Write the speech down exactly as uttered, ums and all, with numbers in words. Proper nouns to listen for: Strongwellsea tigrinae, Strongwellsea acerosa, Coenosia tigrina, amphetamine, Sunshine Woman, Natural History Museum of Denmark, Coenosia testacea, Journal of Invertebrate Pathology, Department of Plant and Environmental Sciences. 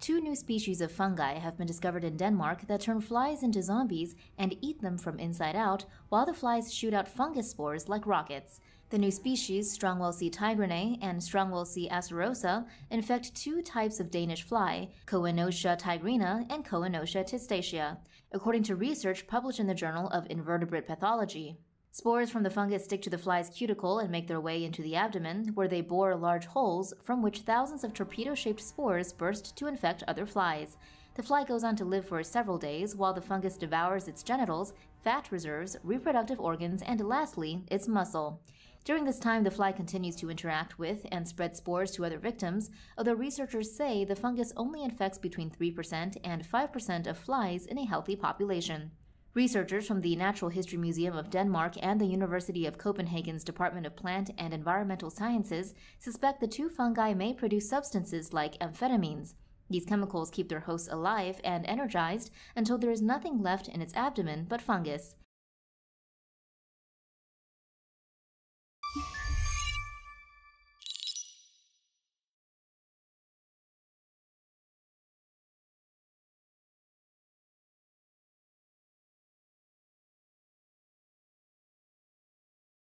two new species of fungi have been discovered in Denmark that turn flies into zombies and eat them from inside out, while the flies shoot out fungus spores like rockets. The new species, Strongwellsea tigrinae and Strongwellsea acerosa, infect two types of Danish fly, Coenosia tigrina and Coenosia testacea, according to research published in the Journal of Invertebrate Pathology. Spores from the fungus stick to the fly's cuticle and make their way into the abdomen, where they bore large holes from which thousands of torpedo-shaped spores burst to infect other flies. The fly goes on to live for several days while the fungus devours its genitals, fat reserves, reproductive organs, and lastly, its muscle. During this time, the fly continues to interact with and spread spores to other victims, although researchers say the fungus only infects between three percent and five percent of flies in a healthy population. Researchers from the Natural History Museum of Denmark and the University of Copenhagen's Department of Plant and Environmental Sciences suspect the two fungi may produce substances like amphetamines. These chemicals keep their hosts alive and energized until there is nothing left in its abdomen but fungus.